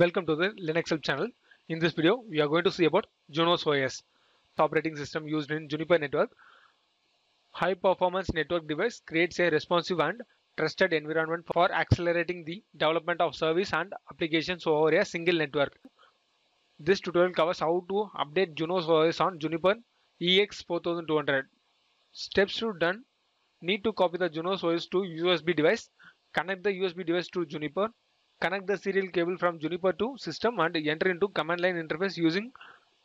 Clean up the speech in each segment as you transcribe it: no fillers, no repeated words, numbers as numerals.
Welcome to the LinuxHelp channel. In this video, we are going to see about Junos OS, the operating system used in Juniper network. High performance network device creates a responsive and trusted environment for accelerating the development of service and applications over a single network. This tutorial covers how to update Junos OS on Juniper EX4200. Steps to done: need to copy the Junos OS to USB device, connect the USB device to Juniper, connect the serial cable from Juniper to system and enter into command line interface using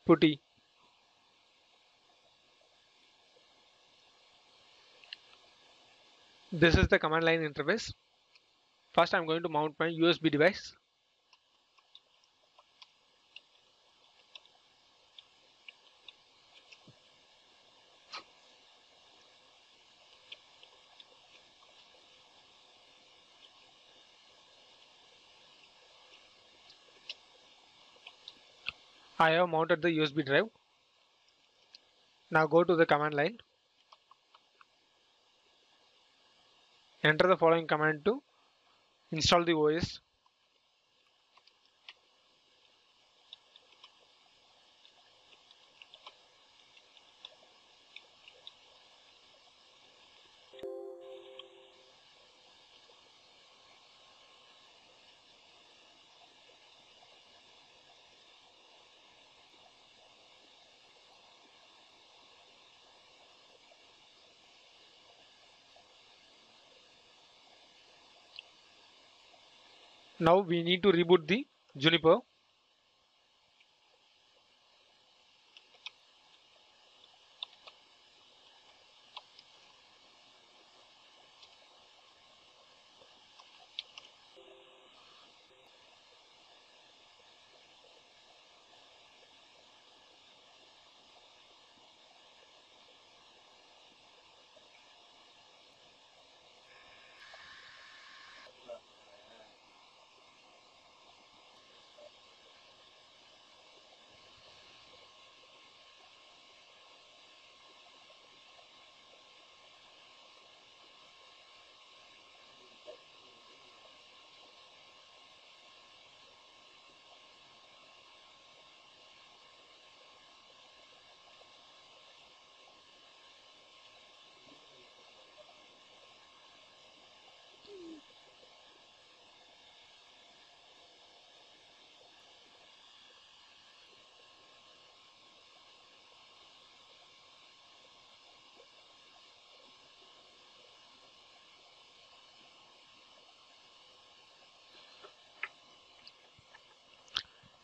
PuTTY. This is the command line interface. First, I am going to mount my USB device. I have mounted the USB drive. Now go to the command line. Enter the following command to install the OS. Now we need to reboot the Juniper.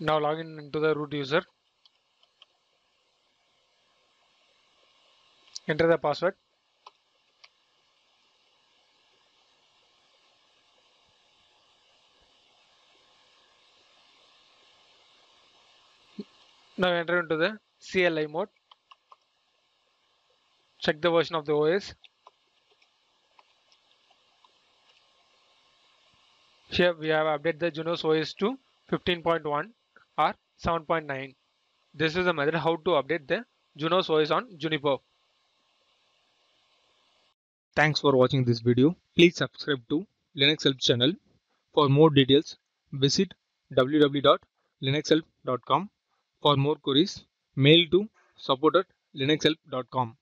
Now login into the root user. Enter the password. Now enter into the CLI mode. Check the version of the OS. Here we have updated the Junos OS to 15.1. or 7.9. This is the method how to update the Junos OS on Juniper. Thanks for watching this video. Please subscribe to LinuxHelp channel. For more details, visit www.linuxhelp.com. For more queries, mail to support@linuxhelp.com.